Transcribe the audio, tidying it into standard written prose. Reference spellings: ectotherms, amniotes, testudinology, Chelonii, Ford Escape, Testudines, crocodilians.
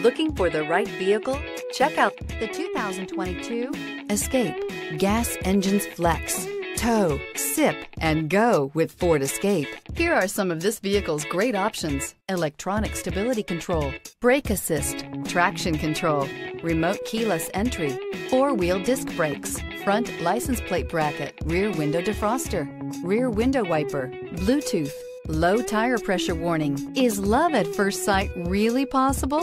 Looking for the right vehicle? Check out the 2022 Escape. Gas engines flex, tow, sip, and go with Ford Escape. Here are some of this vehicle's great options: electronic stability control, brake assist, traction control, remote keyless entry, four-wheel disc brakes, front license plate bracket, rear window defroster, rear window wiper, Bluetooth, low tire pressure warning. Is love at first sight really possible?